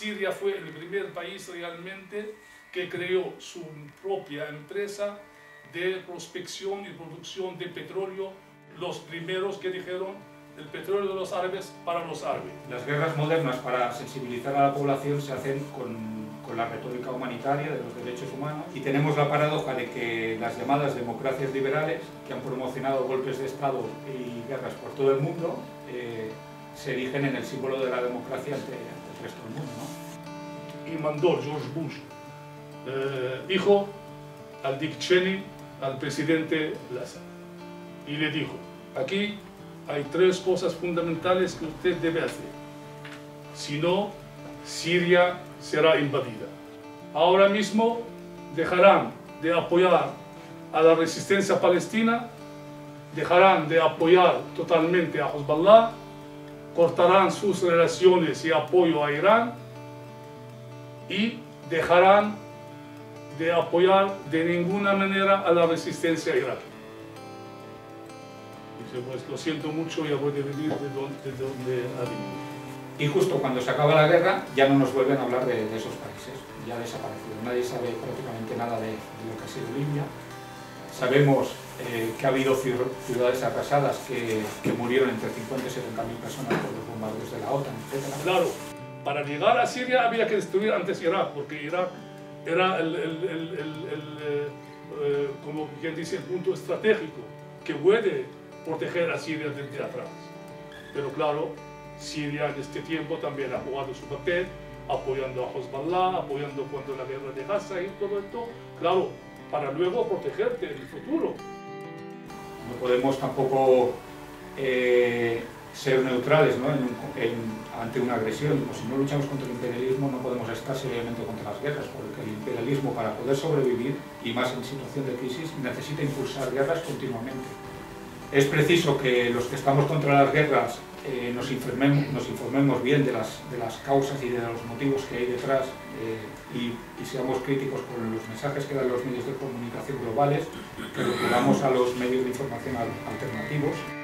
Siria fue el primer país realmente que creó su propia empresa de prospección y producción de petróleo, los primeros que dijeron el petróleo de los árabes para los árabes. Las guerras modernas para sensibilizar a la población se hacen con la retórica humanitaria de los derechos humanos, y tenemos la paradoja de que las llamadas democracias liberales, que han promocionado golpes de Estado y guerras por todo el mundo, se erigen en el símbolo de la democracia ante el resto del mundo, ¿no? Y mandó George Bush, hijo, al Dick Cheney, al presidente Gaza, y le dijo: aquí hay tres cosas fundamentales que usted debe hacer, si no, Siria será invadida. Ahora mismo dejarán de apoyar a la resistencia palestina, dejarán de apoyar totalmente a Hezbollah, cortarán sus relaciones y apoyo a Irán, y dejarán de apoyar de ninguna manera a la resistencia iraquí. Dice: pues lo siento mucho, ya voy a venir de donde ha venido. Y justo cuando se acaba la guerra ya no nos vuelven a hablar de esos países, ya desaparecidos. Nadie sabe prácticamente nada de lo que ha sido Libia. Sabemos que ha habido ciudades arrasadas que murieron entre 50 y 70.000 personas por los bombardeos de la OTAN, etc. Claro, para llegar a Siria había que destruir antes Irak, porque Irak era como quien dice, el punto estratégico que puede proteger a Siria desde atrás. Pero claro, Siria en este tiempo también ha jugado su papel, apoyando a Hezbollah, apoyando cuando la guerra de Gaza y todo esto, claro, para luego protegerte en el futuro. No podemos tampoco ser neutrales, ¿no? Ante una agresión, pues si no luchamos contra el imperialismo no podemos estar seriamente contra las guerras, porque el imperialismo, para poder sobrevivir, y más en situación de crisis, necesita impulsar guerras continuamente. Es preciso que los que estamos contra las guerras nos informemos bien de las causas y de los motivos que hay detrás, y seamos críticos con los mensajes que dan los medios de comunicación globales, que recurramos a los medios de información alternativos.